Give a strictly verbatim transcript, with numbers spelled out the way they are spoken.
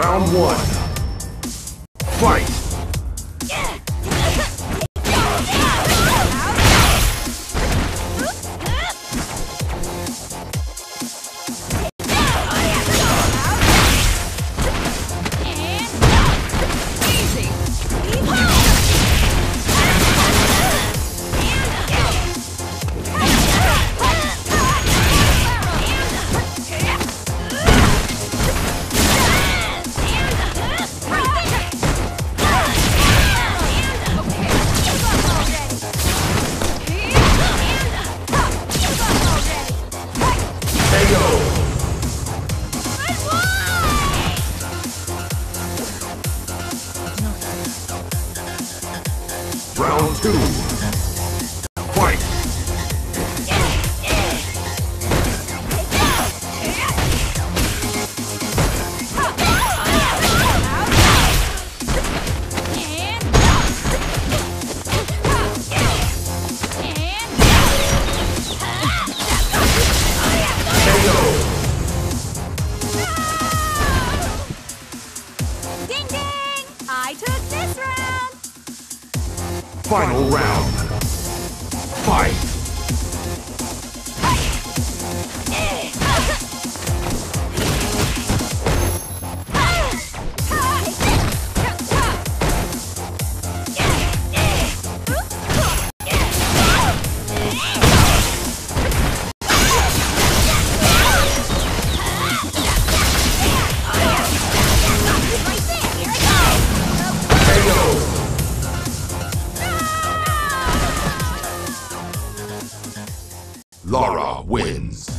Round one. Fight! Round two. Fight! K O! Ding ding! I took this round! Final round. Fight! Laura wins.